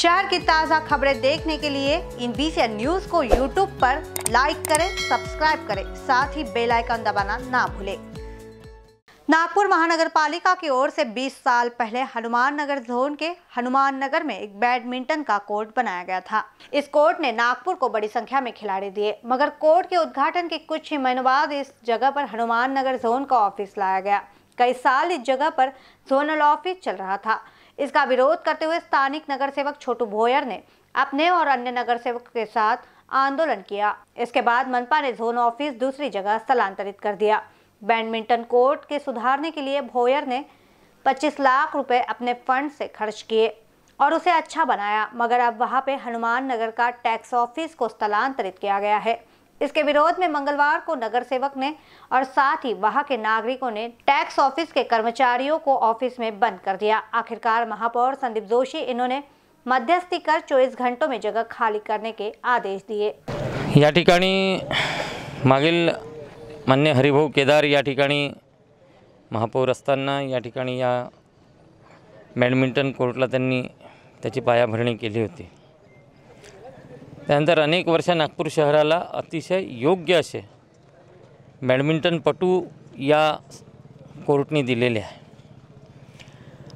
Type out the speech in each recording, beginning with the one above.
शहर की ताज़ा खबरें देखने के लिए इन बीसीएन न्यूज को यूट्यूब पर लाइक करें, सब्सक्राइब करें, साथ ही बेल आइकन दबाना ना भूलें। नागपुर महानगर पालिका की ओर से 20 साल पहले हनुमान नगर जोन के हनुमान नगर में एक बैडमिंटन का कोर्ट बनाया गया था। इस कोर्ट ने नागपुर को बड़ी संख्या में खिलाड़ी दिए, मगर कोर्ट के उद्घाटन के कुछ ही महीनों बाद इस जगह पर हनुमान नगर जोन का ऑफिस लाया गया। कई साल इस जगह पर जोनल ऑफिस चल रहा था। इसका विरोध करते हुए स्थानिक नगर सेवक छोटू भोयर ने अपने और अन्य नगर सेवक के साथ आंदोलन किया। इसके बाद मनपा ने जोन ऑफिस दूसरी जगह स्थलांतरित कर दिया। बैडमिंटन कोर्ट के सुधारने के लिए भोयर ने 25 लाख रुपए अपने फंड से खर्च किए और उसे अच्छा बनाया, मगर अब वहां पे हनुमान नगर का टैक्स ऑफिस को स्थलांतरित किया गया है। इसके विरोध में मंगलवार को नगर सेवक ने और साथ ही वहां के नागरिकों ने टैक्स ऑफिस के कर्मचारियों को ऑफिस में बंद कर दिया। आखिरकार महापौर संदीप जोशी इन्होंने मध्यस्थी कर 24 घंटों में जगह खाली करने के आदेश दिए। या ठिकाणी मागील मान्य हरिभाऊ केदार या ठिकाणी महापौर असताना या ठिकाणी या बॅडमिंटन कोर्टला त्यांनी त्याची पायाभरणी केली होती। त्यानंतर अनेक वर्ष नागपूर शहराला अतिशय योग्य असे बॅडमिंटनपटू या कोर्टने दिलेले आहे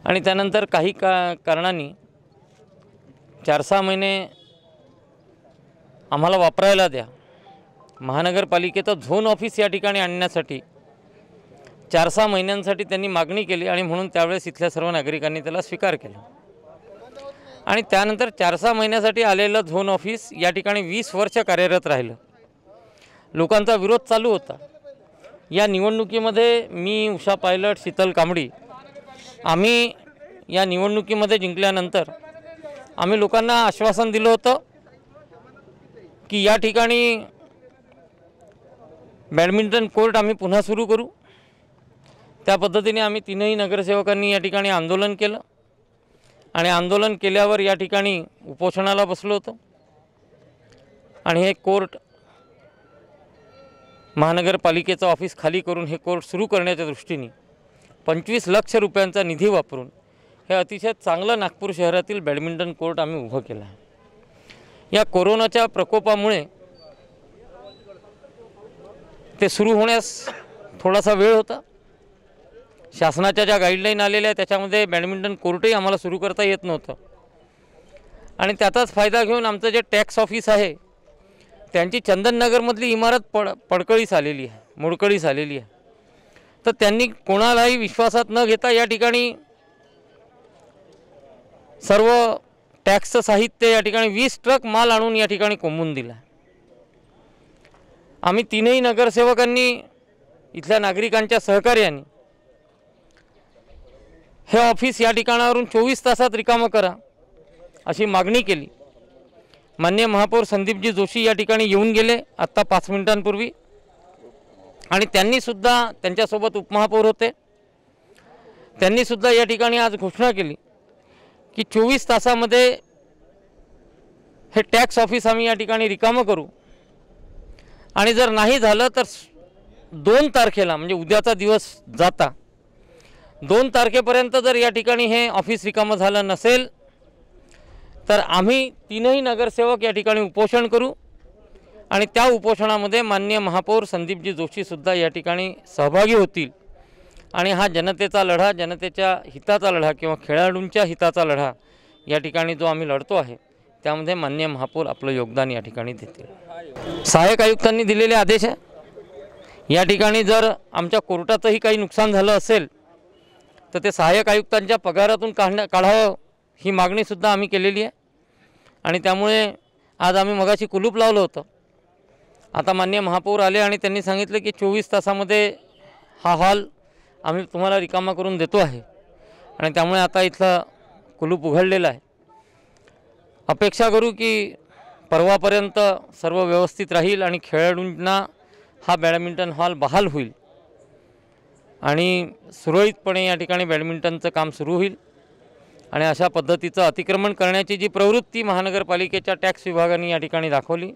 आणि त्यानंतर काही कारणांनी 4-6 महिने आम्हाला वापरायला द्या, महानगरपालिकेचा झोन ऑफिस या ठिकाणी आणण्यासाठी 4-6 महिन्यांसाठी त्यांनी मागणी केली आणि म्हणून त्यावेळेस इथल्या सर्व नागरिकांनी त्याला स्वीकार केला आणि त्यानंतर 4-6 महिन्यासाठी आलेलं झोन ऑफिस या ठिकाणी 20 वर्ष कार्यरत राहिलं। लोकांचा विरोध चालू होता। या निवडणुकीमध्ये मी, उषा पायलट, शीतल कामडी आम्ही या निवडणुकीमध्ये जिंकल्यानंतर आम्ही लोकांना आश्वासन दिलं होतं की या ठिकाणी बॅडमिंटन कोर्ट आम्ही पुन्हा सुरू करू। त्या पद्धतीने आम्ही तीनही नगरसेवकांनी या ठिकाणी आंदोलन केलं आणि आंदोलन केल्यावर या ठिकाणी उपोषणाला बसलो होतो आणि हे कोर्ट महानगरपालिकेचं ऑफिस खाली करून हे कोर्ट सुरू करण्याच्या दृष्टीने 25 लाख रुपयांचा निधी वापरून हे अतिशय चांगलं नागपूर शहरातील बॅडमिंटन कोर्ट आम्ही उभं केलं आहे। या कोरोनाच्या प्रकोपामुळे ते सुरू होण्यास थोडासा वेळ होता। शासनाच्या ज्या गाईडलाईन आलेल्या त्याच्यामध्ये बॅडमिंटन कोर्टही आम्हाला सुरू करता येत नव्हतं आणि त्याचाच फायदा घेऊन आमचं जे टॅक्स ऑफिस आहे त्यांची चंदननगरमधली इमारत पडकळीस आलेली आहे, मोडकळीस आलेली आहे। तर त्यांनी कोणालाही विश्वासात न घेता या ठिकाणी सर्व टॅक्सचं साहित्य या ठिकाणी 20 ट्रक माल आणून या ठिकाणी कोंबून दिला। आम्ही तीनही नगरसेवकांनी इथल्या नागरिकांच्या सहकार्याने हे ऑफिस या ठिकाणावरून 24 तासात रिकामं करा अशी मागणी केली। माननीय महापौर संदीपजी जोशी या ठिकाणी येऊन गेले आत्ता 5 मिनिटांपूर्वी आणि त्यांनीसुद्धा, त्यांच्यासोबत उपमहापौर होते, त्यांनीसुद्धा या ठिकाणी आज घोषणा केली की 24 तासामध्ये हे टॅक्स ऑफिस आम्ही या ठिकाणी रिकामं करू आणि जर नाही झालं तर 2 तारखेला म्हणजे उद्याचा दिवस जाता 2 तारखेपर्यंत जर या ठिकाणी हे ऑफिस रिकामं झालं नसेल तर आम्ही तीनही नगरसेवक या ठिकाणी उपोषण करू आणि त्या उपोषणामध्ये माननीय महापौर संदीपजी जोशीसुद्धा या ठिकाणी सहभागी होतील आणि हा जनतेचा लढा, जनतेच्या हिताचा लढा किंवा खेळाडूंच्या हिताचा लढा या ठिकाणी जो आम्ही लढतो आहे त्यामध्ये माननीय महापौर आपलं योगदान या ठिकाणी देतील। सहायक आयुक्तांनी दिलेले आदेश आहे। या ठिकाणी जर आमच्या कोर्टाचंही काही नुकसान झालं असेल तर ते सहायक आयुक्तांच्या पगारातून काढावं ही मागणीसुद्धा आम्ही केलेली आहे आणि त्यामुळे आज आम्ही मगाशी कुलूप लावलं होतं। आता माननीय महापौर आले आणि त्यांनी सांगितलं की 24 तासामध्ये हा हॉल आम्ही तुम्हाला रिकामा करून देतो आहे आणि त्यामुळे आता इथला कुलूप उघडलेला आहे। अपेक्षा करू की परवापर्यंत सर्व व्यवस्थित राहील आणि खेळाडूंना हा बॅडमिंटन हॉल बहाल होईल आणि सुरळीतपणे या ठिकाणी बॅडमिंटनचं काम सुरू होईल आणि अशा पद्धतीचं अतिक्रमण करण्याची जी प्रवृत्ती महानगरपालिकेच्या टॅक्स विभागाने या ठिकाणी दाखवली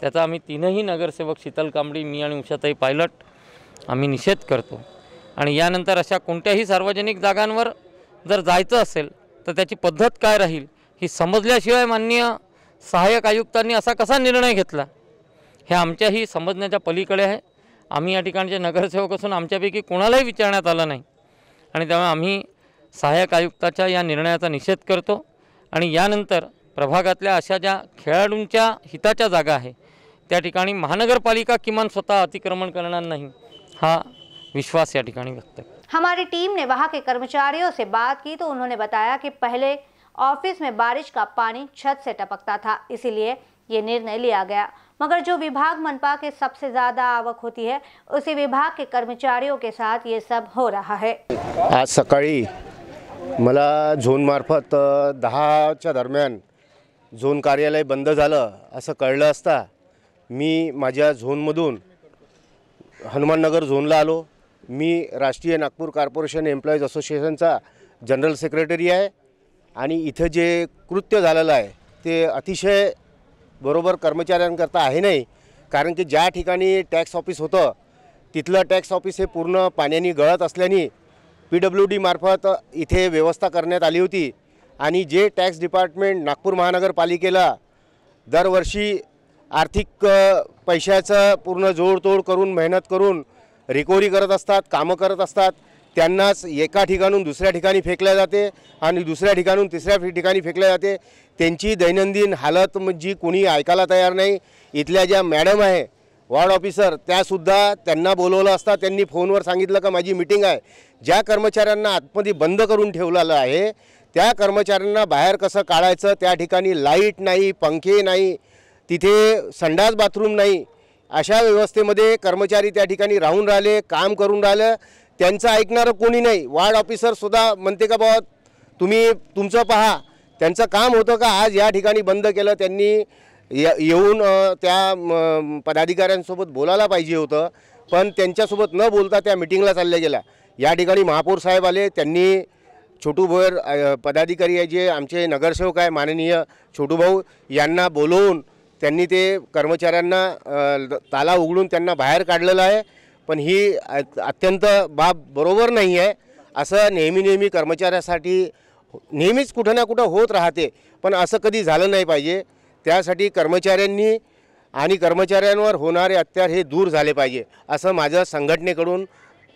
त्याचा आम्ही तीनही नगरसेवक, शीतल कांबडी, मी आणि उषाताई पायलट आम्ही निषेध करतो आणि यानंतर अशा कोणत्याही सार्वजनिक जागांवर जर जायचं असेल तर त्याची पद्धत काय राहील ही समजल्याशिवाय माननीय सहायक आयुक्तांनी असा कसा निर्णय घेतला हे आमच्याही समजण्याच्या पलीकडे आहे। आम्ही या ठिकाणचे नगरसेवक असून आमच्यापैकी कोणालाही विचारण्यात आलं नाही आणि त्यामुळे आम्ही सहायक आयुक्ताच्या या निर्णयाचा निषेध करतो आणि यानंतर प्रभागातल्या अशा ज्या खेळाडूंच्या हिताच्या जागा आहे त्या ठिकाणी महानगरपालिका किमान स्वतः अतिक्रमण करणार नाही हा विश्वास या ठिकाणी व्यक्त। हमारी टीम ने वहां के कर्मचारियों से बात की तो उन्होंने बताया कि पहले ऑफिस में बारिश का पानी छत से टपकता था, इसीलिए ये निर्णय लिया गया। मगर जो विभाग मनपा के सबसे ज्यादा आवक होती है उसी विभाग के कर्मचारियों के साथ ये सब हो रहा है। आज सकाळी मला झोन मार्फत 10च्या दरम्यान झोन कार्यालय बंद झालं असं कळलं असता मी माझ्या झोनमधून हनुमान नगर झोनला आलो। मी राष्ट्रीय नागपुर कॉर्पोरेशन एम्प्लॉयज असोसिएशनचा जनरल सेक्रेटरी आहे आणि इथे जे कृत्य झालेलं आहे ते अतिशय बरोबर कर्मचाऱ्यांकरता आहे नाही, कारण की ज्या ठिकाणी टॅक्स ऑफिस होतं तिथलं टॅक्स ऑफिस हे पूर्ण पाण्याने गळत असल्याने PWD मार्फत इथे व्यवस्था करण्यात आली होती आणि जे टॅक्स डिपार्टमेंट नागपूर महानगरपालिकेला दरवर्षी आर्थिक पैशाचं पूर्ण जोडतोड करून मेहनत करून रिकव्हरी करत असतात, कामं करत असतात, त्यांनाच एका ठिकाणून दुसऱ्या ठिकाणी फेकल्या जाते आणि दुसऱ्या ठिकाणून तिसऱ्या ठिकाणी फेकल्या जाते। त्यांची दैनंदिन हालत जी कोणी ऐकायला तयार नाही। इथल्या ज्या मॅडम आहे वॉर्ड ऑफिसर त्यासुद्धा त्यांना बोलवलं असता त्यांनी फोनवर सांगितलं का माझी मीटिंग आहे। ज्या कर्मचाऱ्यांना आतमध्ये बंद करून ठेवलेलं आहे त्या कर्मचाऱ्यांना बाहेर कसं काढायचं, त्या ठिकाणी लाईट नाही, पंखे नाही, तिथे संडास बाथरूम नाही, अशा व्यवस्थेमध्ये कर्मचारी त्या ठिकाणी राहून राहिले, काम करून राहिले, त्यांचं ऐकणारं कोणी नाही। वार्ड ऑफिसरसुद्धा म्हणते का बाबा तुम्ही तुमचं पहा, त्यांचं काम होतं का? आज या ठिकाणी बंद केलं, त्यांनी येऊन त्या पदाधिकाऱ्यांसोबत बोलायला पाहिजे होतं, पण त्यांच्यासोबत न बोलता त्या मीटिंगला चालल्या गेल्या। या ठिकाणी महापौर साहेब आले, त्यांनी छोटू भोयर पदाधिकारी आहे जे आमचे नगरसेवक आहे माननीय छोटू भाऊ यांना बोलवून त्यांनी ते कर्मचाऱ्यांना ताला उघडून त्यांना बाहेर काढलेलं आहे। पण ही अत्यंत बाब बरोबर नाही आहे, असं नेहमी कर्मचाऱ्यासाठी नेहमीच कुठं ना कुठं होत राहते, पण असं कधी झालं नाही पाहिजे। त्यासाठी कर्मचाऱ्यांनी आणि कर्मचाऱ्यांवर होणारे अत्याचार हे दूर झाले पाहिजे असं माझं संघटनेकडून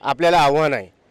आपल्याला आव्हान आहे।